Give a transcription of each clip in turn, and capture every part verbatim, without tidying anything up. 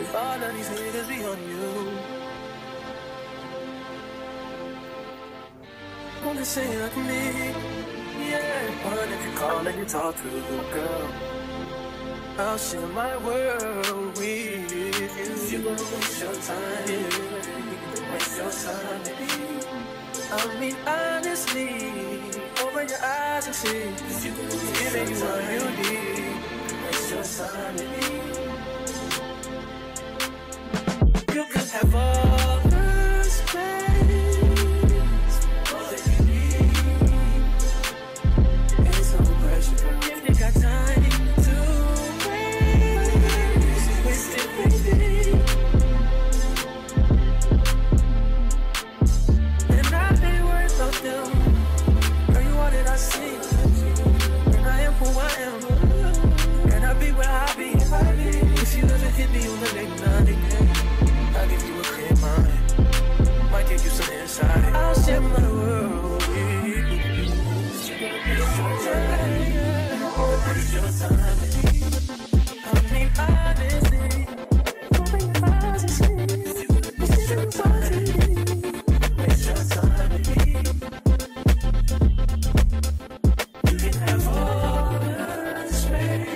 If all of these niggas be on you, don't they say like me? Yeah, but if you call and you talk to a girl, I'll share my world with you. You gon' waste your time, yeah. Waste your time, baby. I mean honestly, open your eyes and see. If you give anyone you need, waste your time, baby. You could have all the space, all that you need. It's no pressure if you got time to waste. Waste it, baby. And I ain't worried about them. Girl, you all that I see. And I am who I am. And I'll be where I be. If she doesn't hit me, you'll make nothing. I'll give you a clear mind, might give you some insight. I'll share my world with you. It's your time, it's your time. I mean, honestly, don't be honestly. It's your time, it's your time. You can have all the space.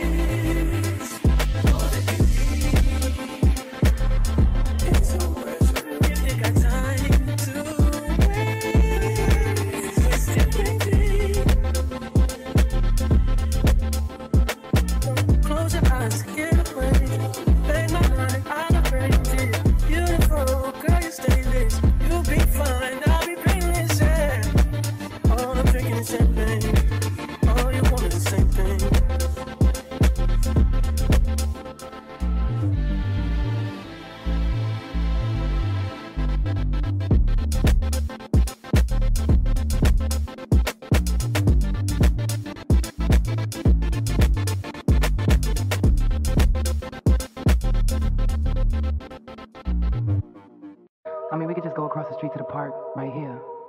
I mean, we could just go across the street to the park right here.